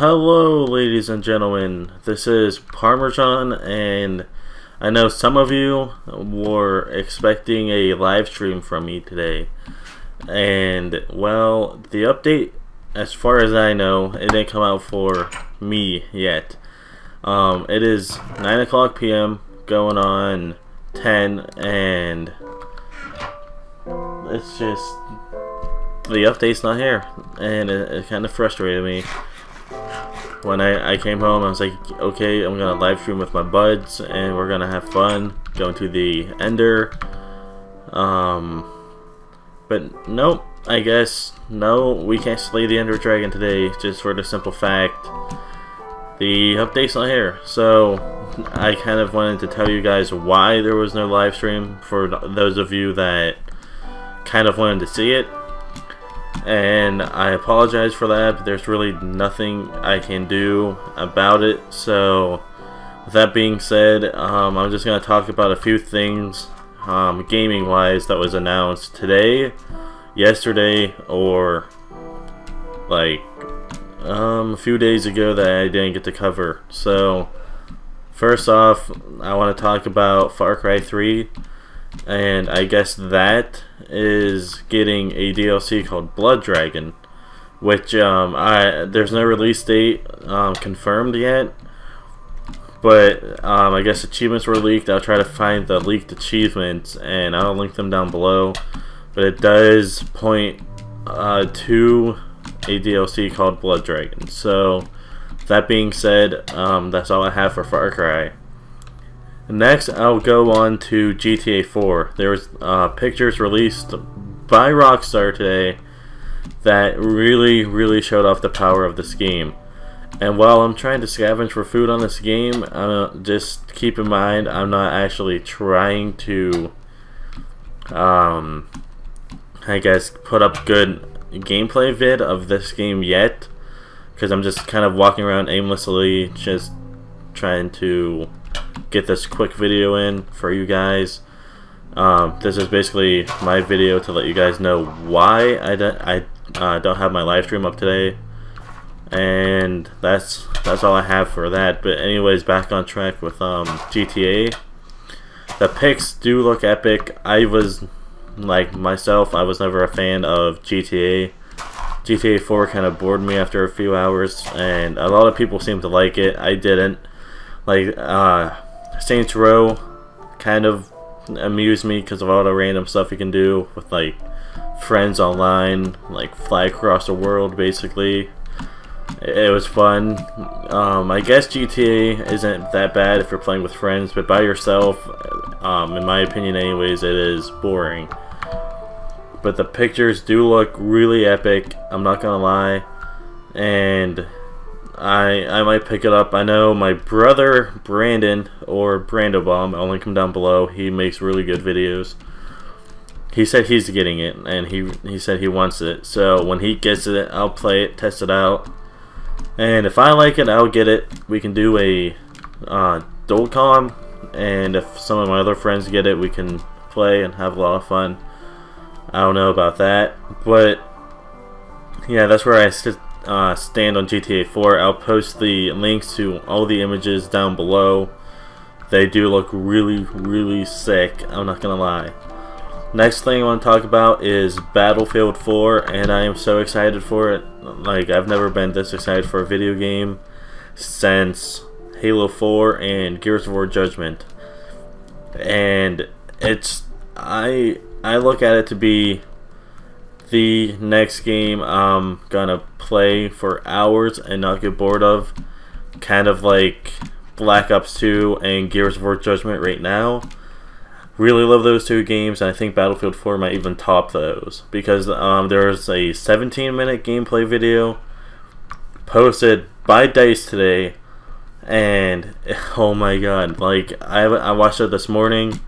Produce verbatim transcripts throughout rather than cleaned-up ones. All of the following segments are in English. Hello, ladies and gentlemen. This is Parmersan, and I know some of you were expecting a live stream from me today. And, well, the update, as far as I know, it didn't come out for me yet. Um, it is nine o'clock p m going on ten, and it's just the update's not here, and it, it kind of frustrated me. When I, I came home, I was like, okay, I'm gonna live stream with my buds, and we're gonna have fun going to the Ender. Um, but nope, I guess no, we can't slay the Ender Dragon today, just for the simple fact the update's not here. So I kind of wanted to tell you guys why there was no live stream for those of you that kind of wanted to see it. And I apologize for that, but there's really nothing I can do about it. So, with that being said, um, I'm just going to talk about a few things, um, gaming-wise, that was announced today, yesterday, or, like, um, a few days ago that I didn't get to cover. So, first off, I want to talk about Far Cry three. And I guess that is getting a D L C called Blood Dragon, which um, I there's no release date um, confirmed yet, but um, I guess achievements were leaked. I'll try to find the leaked achievements and I'll link them down below, but it does point uh, to a D L C called Blood Dragon. So that being said, um, that's all I have for Far Cry. Next, I'll go on to G T A four. There was uh, pictures released by Rockstar today that really, really showed off the power of this game. And while I'm trying to scavenge for food on this game, uh, just keep in mind I'm not actually trying to, um, I guess, put up good gameplay vid of this game yet, because I'm just kind of walking around aimlessly, just trying to get this quick video in for you guys. Um, this is basically my video to let you guys know why I don't I uh, don't have my live stream up today, and that's that's all I have for that. But anyways, back on track with um, G T A. The pics do look epic. I was like myself. I was never a fan of G T A. G T A four kind of bored me after a few hours, and a lot of people seem to like it. I didn't. Like, uh, Saints Row kind of amused me because of all the random stuff you can do with, like, friends online, like, fly across the world, basically. It was fun. Um, I guess G T A isn't that bad if you're playing with friends, but by yourself, um, in my opinion anyways, it is boring. But the pictures do look really epic, I'm not gonna lie, and I, I might pick it up. I know my brother Brandon, or BrandoBomb, I'll link him down below, he makes really good videos. He said he's getting it, and he, he said he wants it. So when he gets it, I'll play it, test it out. And if I like it, I'll get it. We can do a uh, Dolcom, and if some of my other friends get it, we can play and have a lot of fun. I don't know about that, but yeah, that's where I sit. Uh, stand on G T A four. I'll post the links to all the images down below. They do look really, really sick, I'm not gonna lie. Next thing I want to talk about is Battlefield four, and I am so excited for it. Like, I've never been this excited for a video game since Halo four and Gears of War Judgment. And it's I I look at it to be the next game I'm gonna play for hours and not get bored of, kind of like Black Ops two and Gears of War Judgment right now. Really love those two games, and I think Battlefield four might even top those, because um, there was a seventeen minute gameplay video posted by DICE today, and oh my god, like I, I watched it this morning,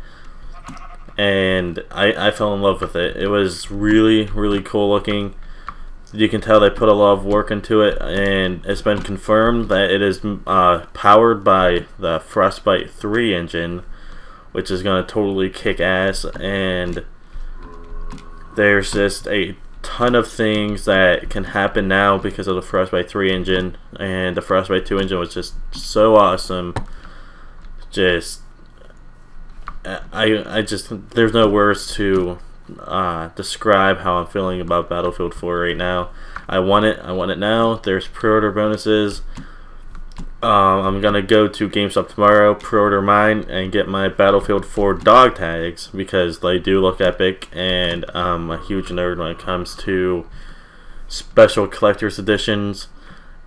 and I, I fell in love with it. It was really, really cool looking. You can tell they put a lot of work into it, and it's been confirmed that it is uh, powered by the Frostbite three engine, which is going to totally kick ass. And there's just a ton of things that can happen now because of the Frostbite three engine, and the Frostbite two engine was just so awesome. Just I I just there's no words to uh, describe how I'm feeling about Battlefield four right now. I want it. I want it now. There's pre-order bonuses. Um, I'm gonna go to GameStop tomorrow, pre-order mine, and get my Battlefield four dog tags because they do look epic, and I'm a huge nerd when it comes to special collector's editions.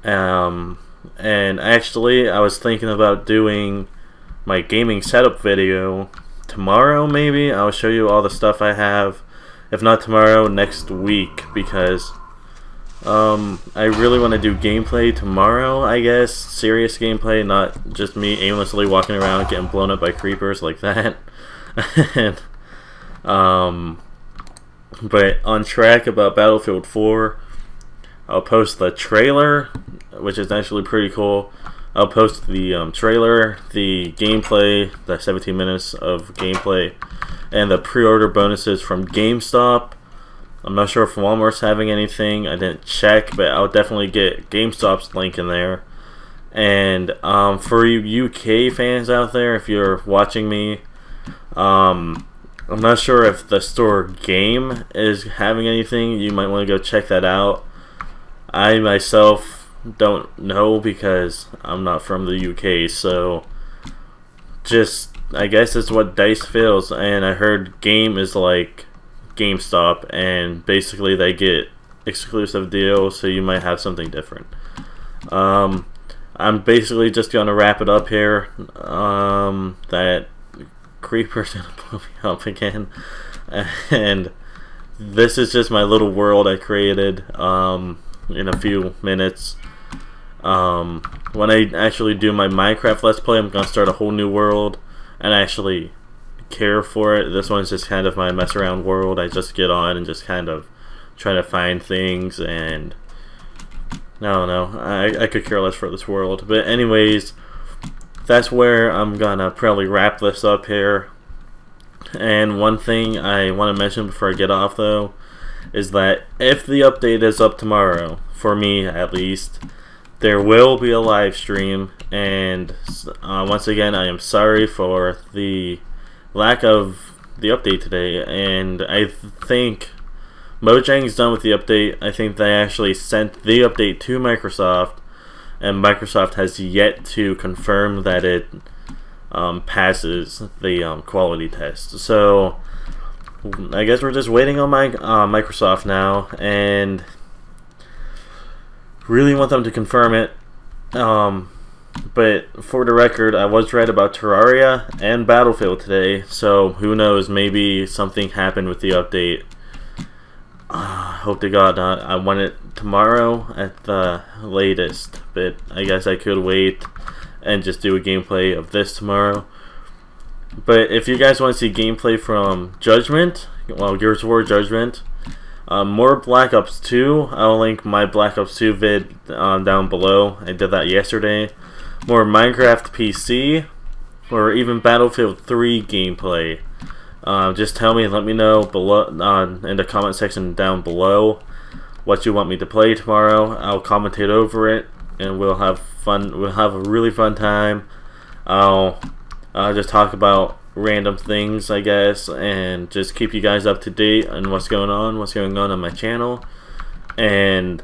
Um, and actually, I was thinking about doing my gaming setup video tomorrow, maybe. I'll show you all the stuff I have. If not tomorrow, next week, because Um, I really want to do gameplay tomorrow, I guess. Serious gameplay, not just me aimlessly walking around getting blown up by creepers like that. and, um, but on track about Battlefield four, I'll post the trailer, which is actually pretty cool. I'll post the um, trailer, the gameplay, the seventeen minutes of gameplay, and the pre-order bonuses from GameStop. I'm not sure if Walmart's having anything. I didn't check, but I'll definitely get GameStop's link in there. And um, for you U K fans out there, if you're watching me, um, I'm not sure if the store Game is having anything. You might want to go check that out. I myself don't know because I'm not from the U K, so just, I guess it's what DICE feels. And I heard Game is like GameStop, and basically they get exclusive deals, so you might have something different. um, I'm basically just gonna wrap it up here. Um, that creeper's gonna blow me up again, and this is just my little world I created um, in a few minutes. Um, when I actually do my Minecraft Let's Play, I'm gonna start a whole new world and actually care for it. This one's just kind of my mess around world. I just get on and just kind of try to find things, and no, no, I, I could care less for this world. But anyways, that's where I'm gonna probably wrap this up here. And one thing I want to mention before I get off though is that if the update is up tomorrow, for me at least, there will be a live stream. And uh, once again, I am sorry for the lack of the update today, and I think Mojang's done with the update. I think they actually sent the update to Microsoft, and Microsoft has yet to confirm that it um, passes the um, quality test. So I guess we're just waiting on my, uh, Microsoft now, and really want them to confirm it. Um, But for the record, I was right about Terraria and Battlefield today, so who knows, maybe something happened with the update. Uh, hope to God not. I want it tomorrow at the latest, but I guess I could wait and just do a gameplay of this tomorrow. But if you guys want to see gameplay from Judgment, well, Gears of War Judgment, Uh, more Black Ops two, I'll link my Black Ops two vid um, down below. I did that yesterday. More Minecraft P C, or even Battlefield three gameplay. Uh, just tell me and let me know below uh, in the comment section down below what you want me to play tomorrow. I'll commentate over it, and we'll have fun. We'll have a really fun time. I'll uh, just talk about random things, I guess, and just keep you guys up to date on what's going on, what's going on on my channel. And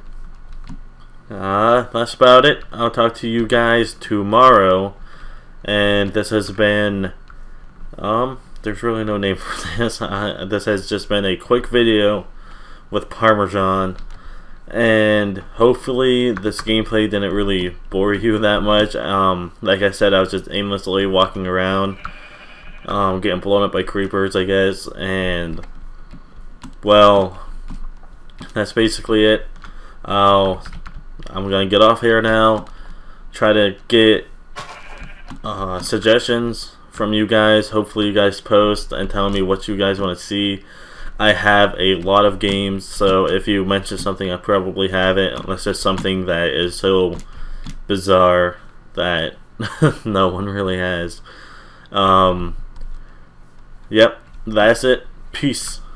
Uh, that's about it. I'll talk to you guys tomorrow. And this has been, um, there's really no name for this. I, this has just been a quick video with Parmesan. And hopefully this gameplay didn't really bore you that much. Um, like I said, I was just aimlessly walking around, um, getting blown up by creepers, I guess. And, well, that's basically it. I'll... I'm gonna get off here now. Try to get uh, suggestions from you guys. Hopefully you guys post and tell me what you guys want to see. I have a lot of games, so if you mention something, I probably have it, unless it's something that is so bizarre that no one really has. Um, yep, that's it. Peace.